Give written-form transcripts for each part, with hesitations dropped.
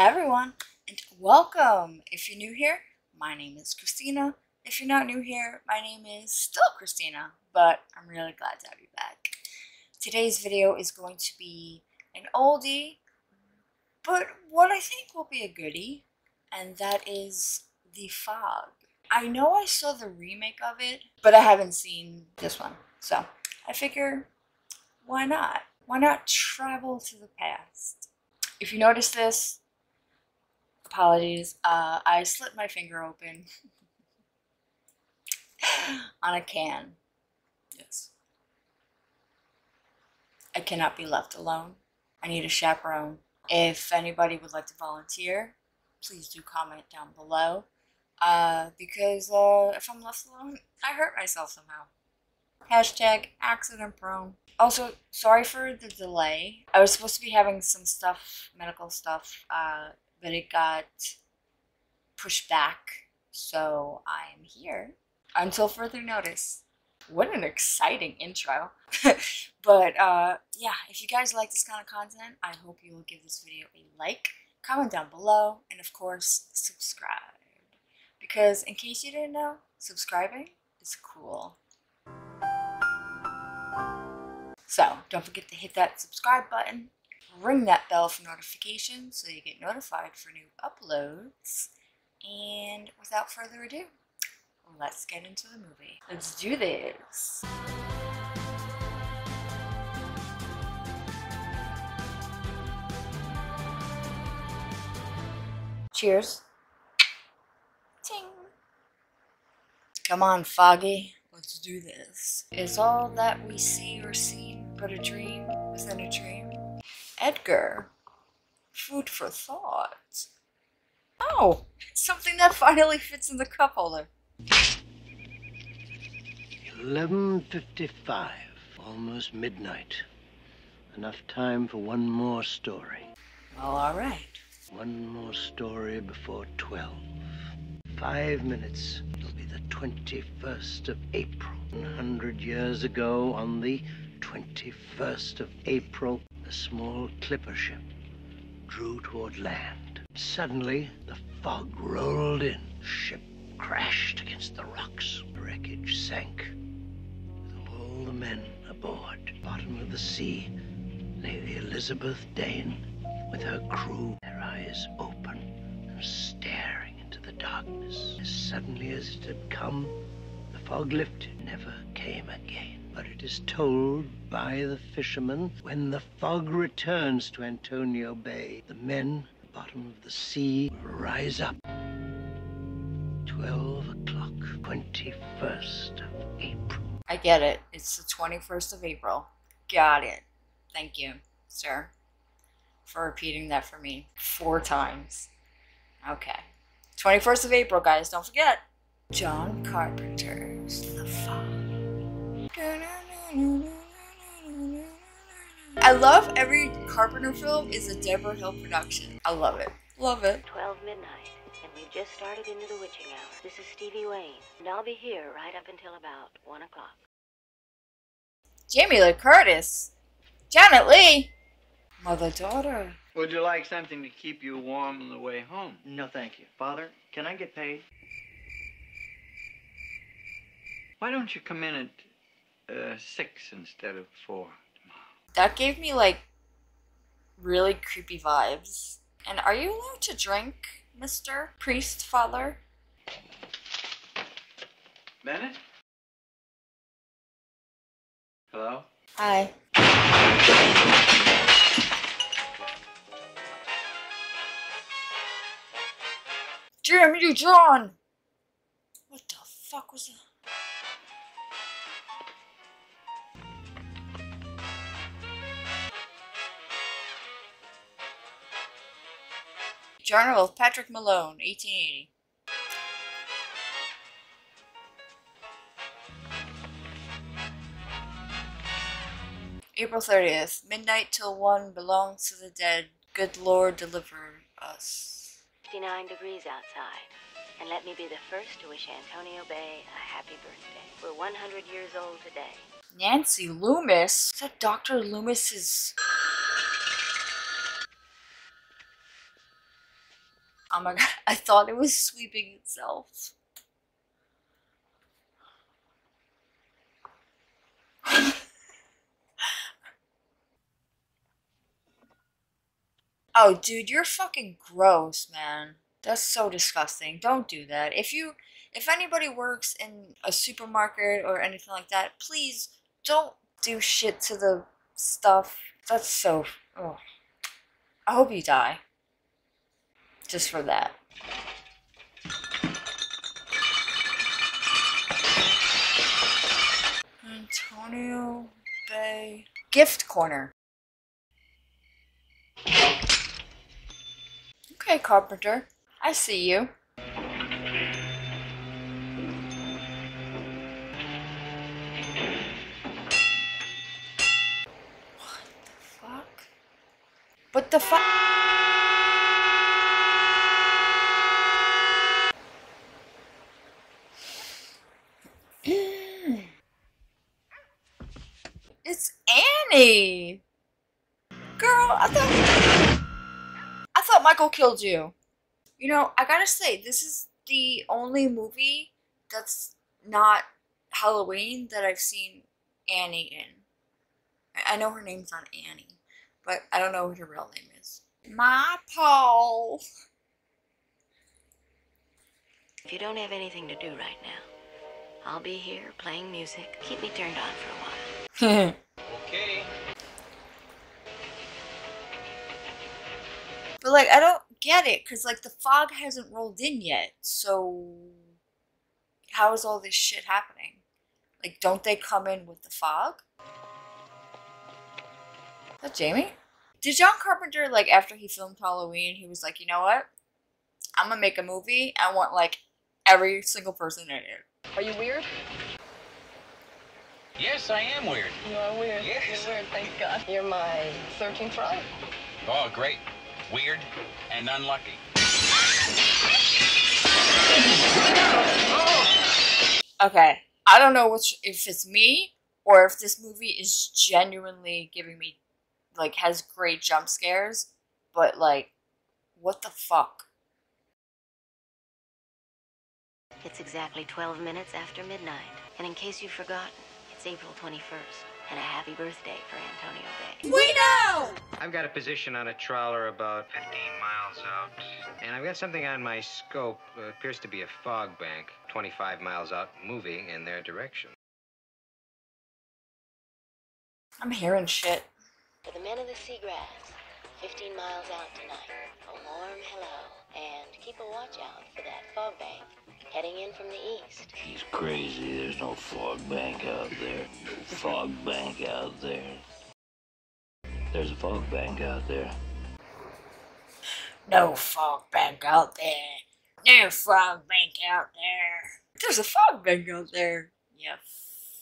Hey everyone, and welcome. If you're new here, my name is Christina. If you're not new here, my name is still Christina, but I'm really glad to have you back. Today's video is going to be an oldie, but what I think will be a goodie, and that is The Fog. I know I saw the remake of it, but I haven't seen this one, so I figure, why not? Why not travel to the past? If you notice this, apologies, I slit my finger open on a can. Yes. I cannot be left alone. I need a chaperone. If anybody would like to volunteer, please do comment down below, because if I'm left alone, I hurt myself somehow. Hashtag accident prone. Also, sorry for the delay. I was supposed to be having some stuff, medical stuff, but it got pushed back, so I'm here until further notice. What an exciting intro. But yeah, if you guys like this kind of content, I hope you will give this video a like, comment down below, and of course, subscribe. Because in case you didn't know, subscribing is cool. So don't forget to hit that subscribe button. Ring that bell for notifications so you get notified for new uploads. And without further ado, let's get into the movie. Let's do this. Cheers. Ting. Come on, Foggy. Let's do this. Is all that we see or seem but a dream within a dream? Edgar. Food for thought. Oh, something that finally fits in the cup holder. 11:55, almost midnight. Enough time for one more story. Well, all right. One more story before 12. 5 minutes. It'll be the 21st of April. 100 years ago, on the 21st of April, a small clipper ship drew toward land. Suddenly, the fog rolled in. The ship crashed against the rocks. The wreckage sank with all the men aboard. Bottom of the sea lay the Elizabeth Dane with her crew, their eyes open and staring into the darkness. As suddenly as it had come, the fog lifted, never came again. But it is told by the fishermen, when the fog returns to Antonio Bay, the men at the bottom of the sea will rise up. 12 o'clock, 21st of April. I get it. It's the 21st of April. Got it. Thank you, sir, for repeating that for me 4 times. Okay. 21st of April, guys. Don't forget. John Carpenter's The Fog. I love every Carpenter film is a Deborah Hill production. I love it. Love it. 12 midnight, and we've just started into the witching hour. This is Stevie Wayne, and I'll be here right up until about 1 o'clock. Jamie Lee Curtis. Janet Leigh. Mother-daughter. Would you like something to keep you warm on the way home? No, thank you. Father, can I get paid? Why don't you come in at 6 instead of 4 tomorrow? That gave me like really creepy vibes. And are you allowed to drink, Mr. Priest Father? Bennett? Hello? Hi. Damn you, John! What the fuck was that? Journal of Patrick Malone, 1880. April 30th. Midnight till 1 belongs to the dead. Good Lord, deliver us. 59 degrees outside. And let me be the first to wish Antonio Bay a happy birthday. We're 100 years old today. Nancy Loomis? Is that Dr. Loomis's... Oh my God, I thought it was sweeping itself. Oh, dude, you're fucking gross, man. That's so disgusting. Don't do that. If anybody works in a supermarket or anything like that, please don't do shit to the stuff. That's so... Oh. I hope you die. Just for that. Antonio Bay... Gift Corner. Okay, Carpenter. I see you. What the fuck? It's Annie! Girl, I thought Michael killed you. You know, I gotta say, this is the only movie that's not Halloween that I've seen Annie in. I know her name's not Annie, but I don't know what her real name is. My Paul. If you don't have anything to do right now, I'll be here playing music. Keep me turned on for a while. Okay. But like, I don't get it, because like the fog hasn't rolled in yet. So how is all this shit happening? Like, don't they come in with the fog? Is that Jamie? Did John Carpenter, like, after he filmed Halloween, he was like, you know what? I'm gonna make a movie. I want, like, every single person in it. Are you weird? Yes, I am weird. You are weird. Yes. You're weird, thank God. You're my 13th brother. Oh, great. Weird and unlucky. Okay. I don't know which, if it's me or if this movie is genuinely giving me, like, has great jump scares, but, like, what the fuck? It's exactly 12 minutes after midnight, and in case you've forgotten, it's April 21st, and a happy birthday for Antonio Bay. We know! I've got a position on a trawler about 15 miles out, and I've got something on my scope that appears to be a fog bank, 25 miles out, moving in their direction. I'm hearing shit. For the men of the seagrass, 15 miles out tonight, alarm hello, and keep a watch out for that fog bank heading in from the east. She's crazy, there's no fog bank out there. No fog bank out there. There's a fog bank out there. No fog bank out there. No fog bank out there. There's a fog bank out there, you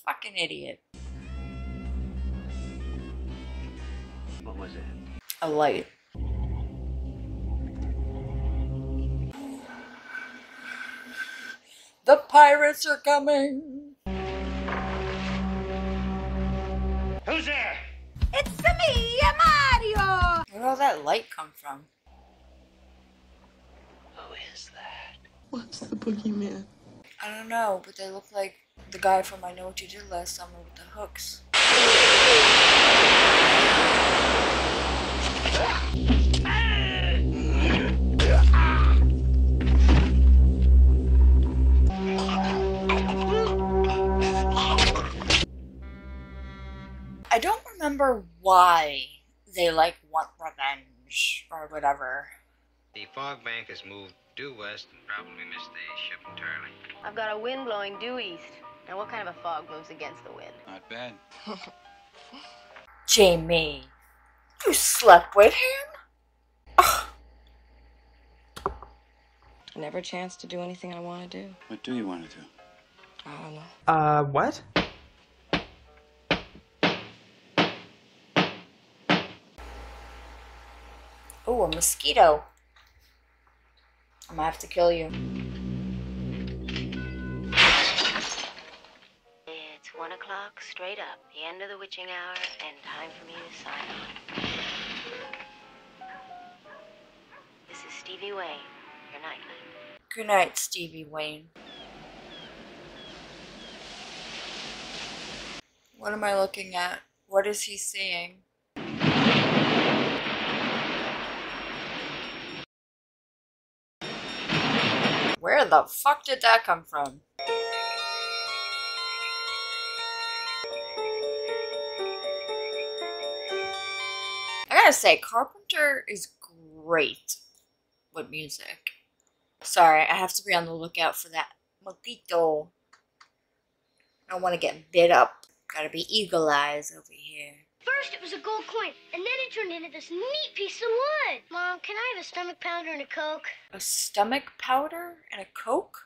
fucking idiot. What was it? A light. The pirates are coming! Who's there? It's me, Mario! Where'd all that light come from? Who is that? What's the boogeyman? I don't know, but they look like the guy from I Know What You Did Last Summer with the hooks. I don't remember why they, like, want revenge or whatever. The fog bank has moved due west and probably missed the ship entirely. I've got a wind blowing due east. Now what kind of a fog moves against the wind? Not bad. Jamie. You slept with him? Ugh. Never a chance to do anything I want to do. What do you want to do? I don't know. What? Oh, a mosquito. I'm gonna have to kill you. It's 1 o'clock straight up, the end of the witching hour, and time for me to sign off. This is Stevie Wayne, Good night. Good night, Stevie Wayne. What am I looking at? What is he seeing? Where the fuck did that come from? I gotta say, Carpenter is great with music. Sorry, I have to be on the lookout for that mojito. I don't want to get bit up. Gotta be eagle eyes over here. First it was a gold coin, and then it turned into this neat piece of wood. Mom, can I have a stomach powder and a Coke? A stomach powder and a Coke?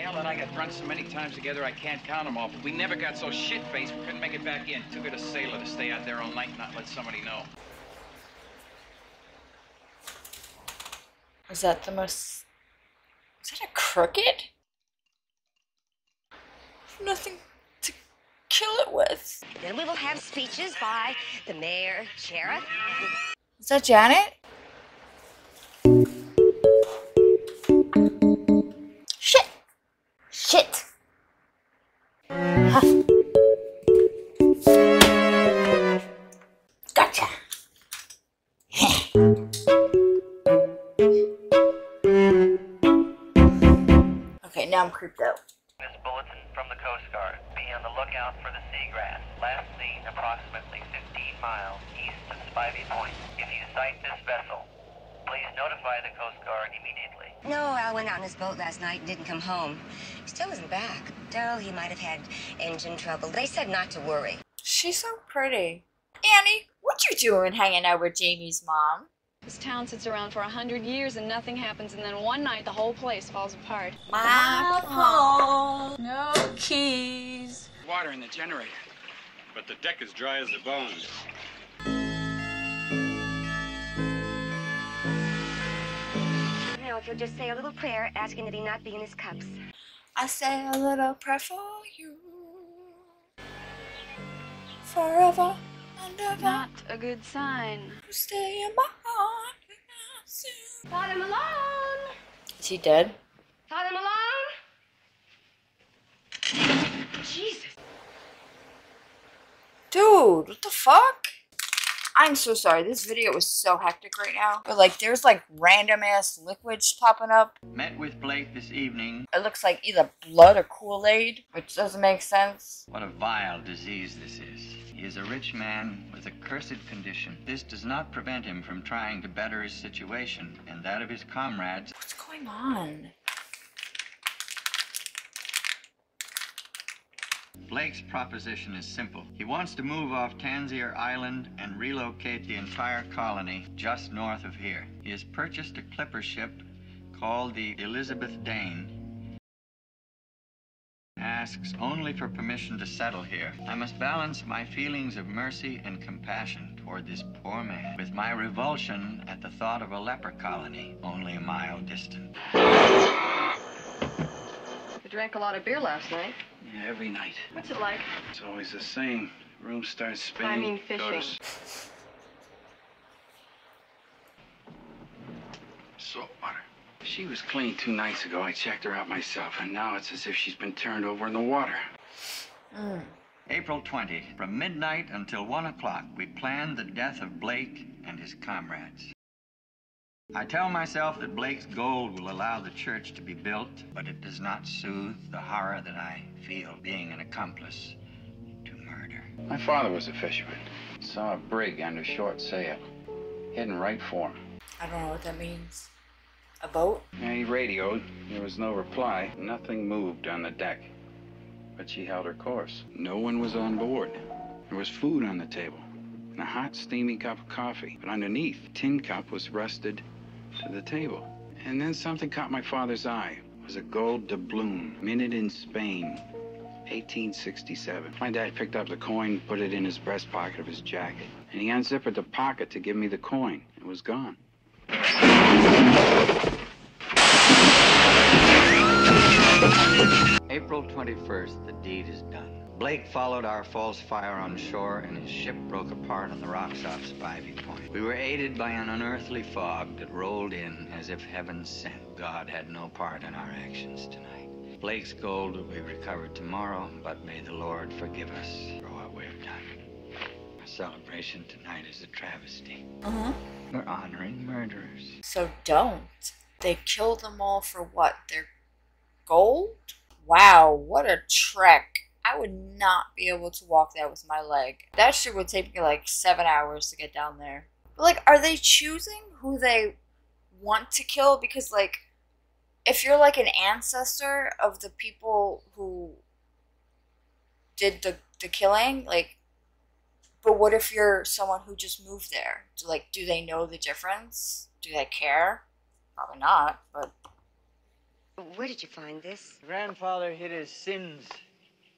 Al and I got drunk so many times together I can't count them all, but we never got so shit-faced we couldn't make it back in. Took her to Sailor to stay out there all night and not let somebody know. Is that the most... Is that a cricket? Nothing to kill it with. Then we will have speeches by the mayor, sheriff. Is that Janet? Shit. Shit. Huh. Gotcha. Okay, now I'm creeped out. From the Coast Guard. Be on the lookout for the seagrass. Last seen approximately 15 miles east of Spivey Point. If you sight this vessel, please notify the Coast Guard immediately. No, Al went out on his boat last night and didn't come home. He still isn't back. Darryl, he might have had engine trouble. They said not to worry. She's so pretty. Annie, what you doing hanging out with Jamie's mom? This town sits around for 100 years and nothing happens, and then one night the whole place falls apart. My home, no keys. Water in the generator. But the deck is dry as a bone. Now, if you'll just say a little prayer asking that he not be in his cups. I say a little prayer for you. Forever. Not a good sign. Stay in my heart. Father Malone! Is he dead? Father Malone! Jesus! Dude, what the fuck? I'm so sorry. This video is so hectic right now. But like, there's like random ass liquids popping up. Met with Blake this evening. It looks like either blood or Kool-Aid, which doesn't make sense. What a vile disease this is. He is a rich man with a cursed condition. This does not prevent him from trying to better his situation and that of his comrades. What's going on? Blake's proposition is simple. He wants to move off Tanzier Island and relocate the entire colony just north of here. He has purchased a clipper ship called the Elizabeth Dane. Asks only for permission to settle here. I must balance my feelings of mercy and compassion toward this poor man with my revulsion at the thought of a leper colony only a mile distant. You drank a lot of beer last night. Yeah, every night. What's it like? It's always the same. Room starts spinning. I mean fishing. Salt water. She was clean 2 nights ago. I checked her out myself, and now it's as if she's been turned over in the water. April 20, from midnight until 1 o'clock, we planned the death of Blake and his comrades. I tell myself that Blake's gold will allow the church to be built, but it does not soothe the horror that I feel being an accomplice to murder. My father was a fisherman. Saw a brig under short sail, heading right for him. I don't know what that means. A boat? Yeah, he radioed. There was no reply. Nothing moved on the deck. But she held her course. No one was on board. There was food on the table and a hot, steaming cup of coffee. But underneath, a tin cup was rusted to the table. And then something caught my father's eye. It was a gold doubloon, minted in Spain, 1867. My dad picked up the coin, put it in his breast pocket of his jacket, and he unzipped the pocket to give me the coin. It was gone. April 21st, the deed is done. Blake followed our false fire on shore, and his ship broke apart on the rocks off Spivey Point. We were aided by an unearthly fog that rolled in as if heaven sent. God had no part in our actions tonight. Blake's gold will be recovered tomorrow, but may the Lord forgive us for what we've done. Our celebration tonight is a travesty. Uh-huh. We're honoring murderers. So don't. They killed them all for what? Their gold? Wow, what a trek. I would not be able to walk that with my leg. That shit would take me like 7 hours to get down there. But like, are they choosing who they want to kill? Because like, if you're like an ancestor of the people who did the killing, like, but what if you're someone who just moved there? Like, do they know the difference? Do they care? Probably not, but... Where did you find this? Grandfather hid his sins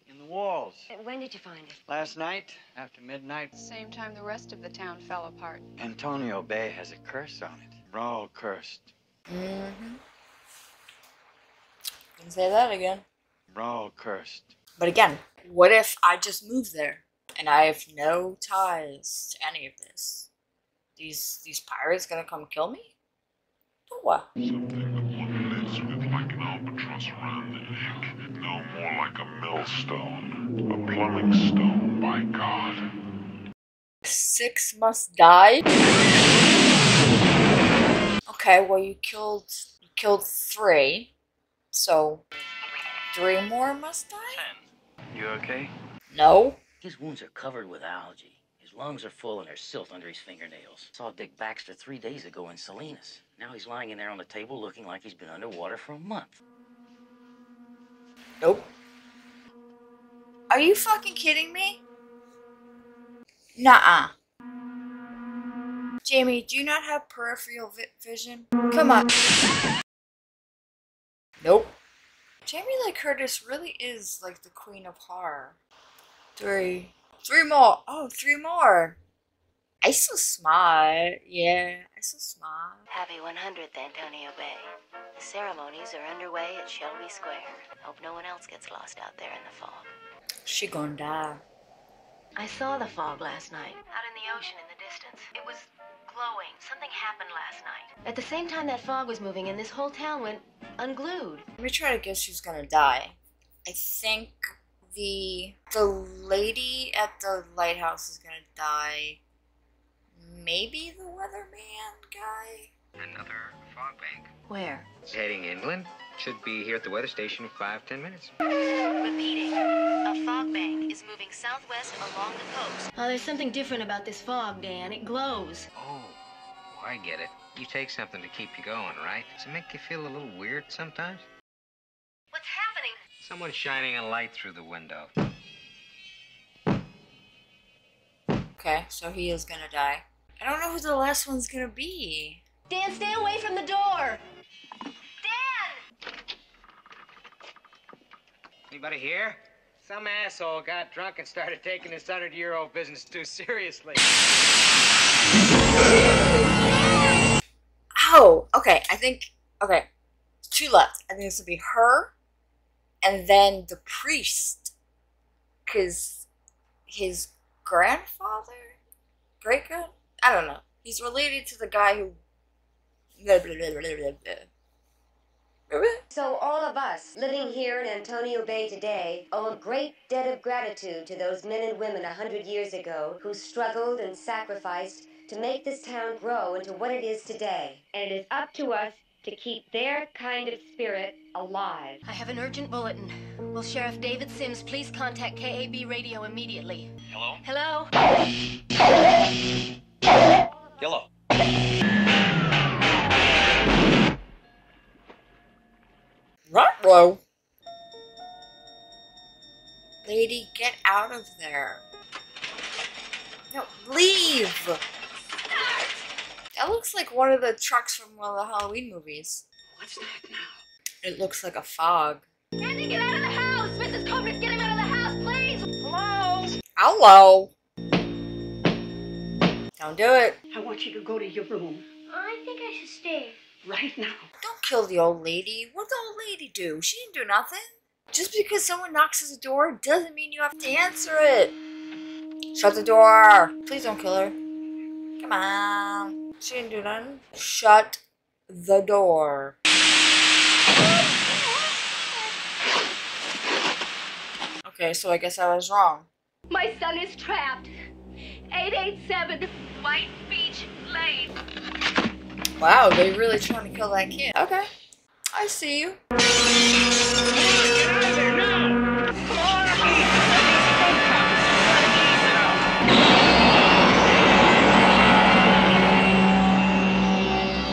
in the walls. When did you find it? Last night, after midnight. Same time the rest of the town fell apart. Antonio Bay has a curse on it. We're all cursed. Mm-hmm. Can say that again. We're all cursed. But again, what if I just moved there and I have no ties to any of this? These pirates gonna come kill me? Do what? Something that once led like an albatross around the neck, now more like a millstone, a plumbing stone by God. Six must die. Okay, well you killed three, so three more must die. 10. You okay? No. His wounds are covered with algae. His lungs are full and there's silt under his fingernails. Saw Dick Baxter 3 days ago in Salinas. Now he's lying in there on the table looking like he's been underwater for a month. Nope. Are you fucking kidding me? Nuh-uh. Jamie, do you not have peripheral vision? Come on. Nope. Jamie Lee Curtis really is like the queen of horror. Three more! Oh, three more! I so smart. Yeah, I so smart. Happy 100th, Antonio Bay. The ceremonies are underway at Shelby Square. Hope no one else gets lost out there in the fog. She gonna die. I saw the fog last night. Out in the ocean in the distance. It was glowing. Something happened last night. At the same time that fog was moving in, this whole town went unglued. Let me try to guess who's gonna die. I think... The lady at the lighthouse is gonna die. Maybe the weatherman guy? Another fog bank. Where? It's heading inland. Should be here at the weather station in 5–10 minutes. Repeating. A fog bank is moving southwest along the coast. Oh, there's something different about this fog, Dan. It glows. Oh, I get it. You take something to keep you going, right? Does it make you feel a little weird sometimes? What's happening? Someone's shining a light through the window. Okay, so he is gonna die. I don't know who the last one's gonna be. Dan, stay away from the door! Dan! Anybody here? Some asshole got drunk and started taking his 100-year-old business too seriously. Oh, okay, I think... Okay, there's two left. I think this will be her... and then the priest, because his grandfather, great-grand, I don't know. He's related to the guy who... So all of us living here in Antonio Bay today owe a great debt of gratitude to those men and women 100 years ago who struggled and sacrificed to make this town grow into what it is today. And it is up to us to keep their kind of spirit alive. I have an urgent bulletin. Will Sheriff David Sims please contact KAB Radio immediately? Hello? Hello? Hello? Ruh-roh. Lady, get out of there. No, leave! That looks like one of the trucks from one of the Halloween movies. What's that now? It looks like a fog. Andy, get out of the house! Mrs. Covenant, get him out of the house, please! Hello? Hello? Don't do it. I want you to go to your room. I think I should stay. Right now. Don't kill the old lady. What'd the old lady do? She didn't do nothing. Just because someone knocks at the door doesn't mean you have to answer it. Shut the door. Please don't kill her. Come on. She didn't do nothing. Shut the door. Okay, so I guess I was wrong. My son is trapped. 887 White Beach Lane. Wow, they really trying to kill that kid. Okay, I see you. Get out of there now!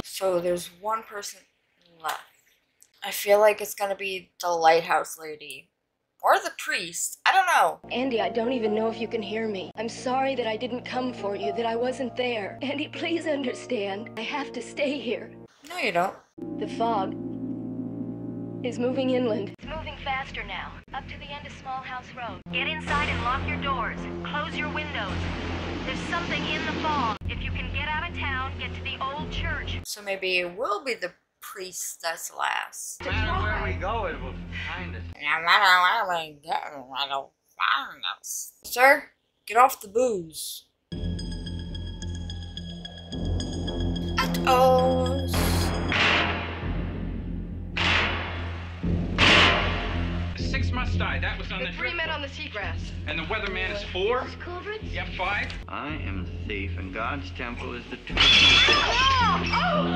So there's one person left. I feel like it's gonna be the lighthouse lady. Or the priest. I don't know. Andy, I don't even know if you can hear me. I'm sorry that I didn't come for you, that I wasn't there. Andy, please understand. I have to stay here. No, you don't. The fog is moving inland. It's moving faster now. Up to the end of Small House Road. Get inside and lock your doors. Close your windows. There's something in the fog. If you can get out of town, get to the old church. So maybe it will be the priest that's last. No matter where we go, it will find us. No matter where we go, it will find us. Sir, get off the booze. At-ohs. Six must die. That was on the three men on the seagrass. And the weatherman is four. Culverts? Yep, five. I am the thief, and God's temple is the tomb. Oh! Oh!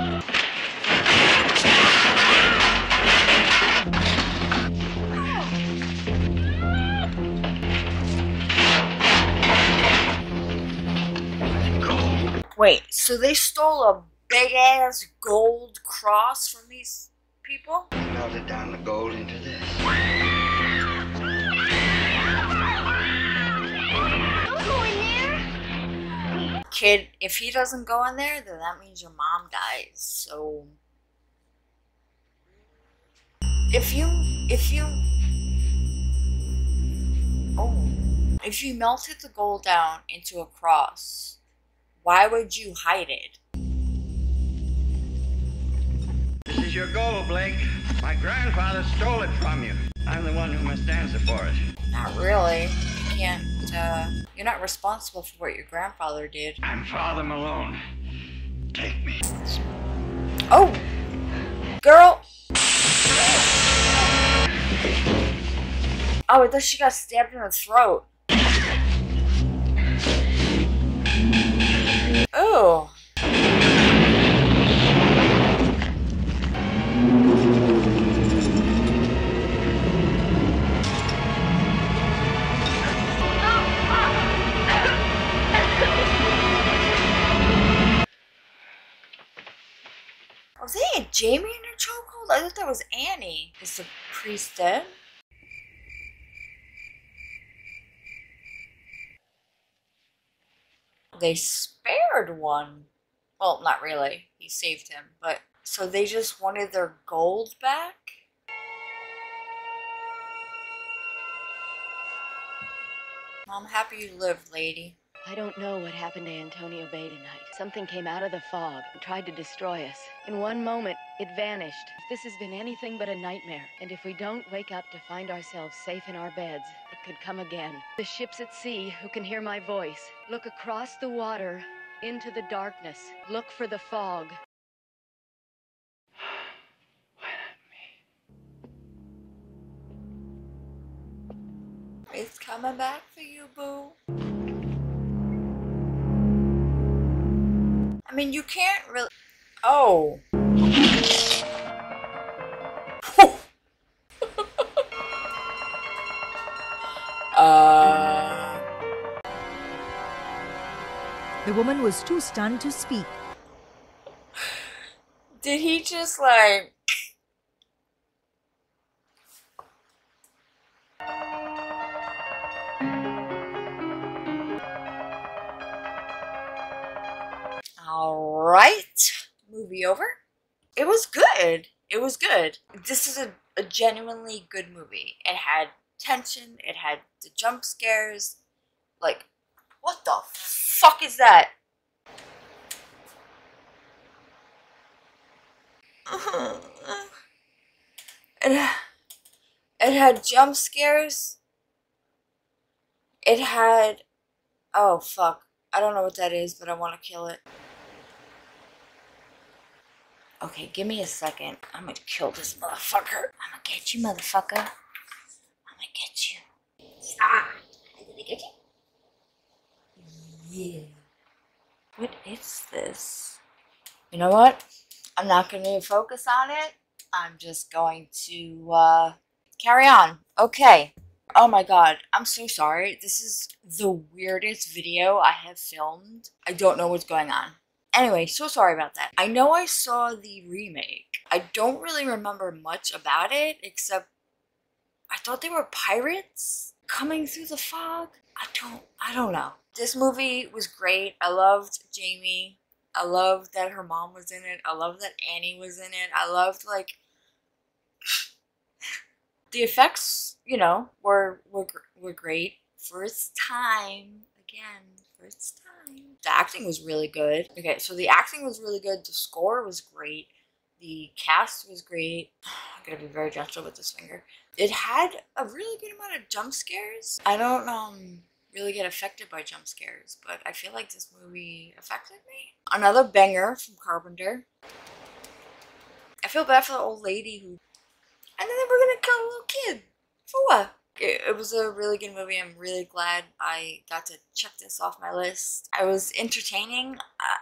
Wait, so they stole a big-ass gold cross from these people? Melted down the gold into this. Don't go in there! Kid, if he doesn't go in there, then that means your mom dies, so... If you melted the gold down into a cross, why would you hide it? This is your gold, Blake. My grandfather stole it from you. I'm the one who must answer for it. Not really. You can't, you're not responsible for what your grandfather did. I'm Father Malone. Take me. Oh! Girl! Oh, I thought she got stabbed in her throat. Oh. Was that Jamie in her chokehold? I thought that was Annie. Is the priest dead? They spared one. Well, not really. He saved him, but... So they just wanted their gold back? I'm happy you lived, lady. I don't know what happened to Antonio Bay tonight. Something came out of the fog and tried to destroy us. In one moment, it vanished. This has been anything but a nightmare. And if we don't wake up to find ourselves safe in our beds, it could come again. The ships at sea who can hear my voice. Look across the water into the darkness. Look for the fog. Why not me? It's coming back for you, boo. I mean, you can't really... Oh. The woman was too stunned to speak. Did he just like... Alright, movie over. It was good. It was good. This is a genuinely good movie. It had tension. It had the jump scares. Like, what the fuck is that? It It had jump scares. It had... oh, fuck. I don't know what that is, but I want to kill it. Okay, give me a second. I'm gonna kill this motherfucker. I'm gonna get you, motherfucker. I'm gonna get you. Ah! Did I get you? Yeah. What is this? You know what? I'm not gonna focus on it. I'm just going to, carry on. Okay. Oh my god, I'm so sorry. This is the weirdest video I have filmed. I don't know what's going on. Anyway, so sorry about that. I know I saw the remake. I don't really remember much about it, except I thought they were pirates coming through the fog. I don't know. This movie was great. I loved Jamie. I loved that her mom was in it. I loved that Annie was in it. I loved, like, the effects, you know, were great. First time, again, first time. The acting was really good. Okay, so the acting was really good. The score was great. The cast was great. I'm gonna be very gentle with this finger. It had a really good amount of jump scares. I don't really get affected by jump scares, but I feel like this movie affected me. Another banger from Carpenter. I feel bad for the old lady who... and then they were gonna kill a little kid. For what? It was a really good movie. I'm really glad I got to check this off my list. I was entertaining.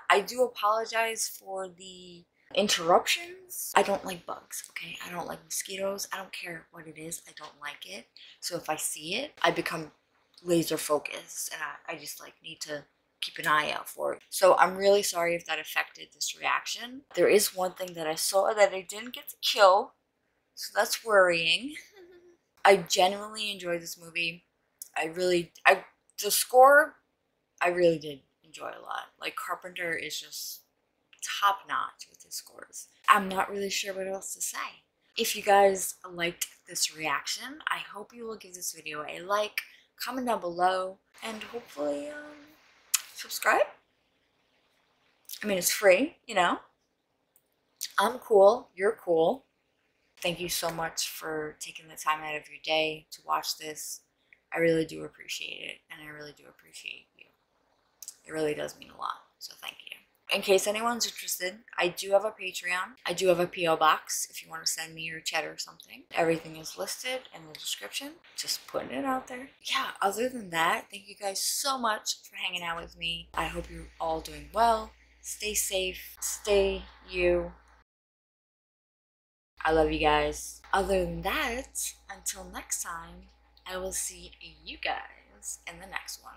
I do apologize for the interruptions. I don't like bugs, okay? I don't like mosquitoes. I don't care what it is. I don't like it. So if I see it, I become laser focused, and I just like need to keep an eye out for it. So I'm really sorry if that affected this reaction. There is one thing that I saw that I didn't get to kill, so that's worrying. I genuinely enjoyed this movie. The score, I really did enjoy a lot. Like, Carpenter is just top notch with his scores. I'm not really sure what else to say. If you guys liked this reaction, I hope you will give this video a like, comment down below, and hopefully, subscribe. I mean, it's free, you know? I'm cool, you're cool. Thank you so much for taking the time out of your day to watch this. I really do appreciate it, and I really do appreciate you. It really does mean a lot, so thank you. In case anyone's interested, I do have a Patreon. I do have a P.O. box if you want to send me your cheddar or something. Everything is listed in the description. Just putting it out there. Yeah, other than that, thank you guys so much for hanging out with me. I hope you're all doing well. Stay safe. Stay you. I love you guys. Other than that, until next time, I will see you guys in the next one.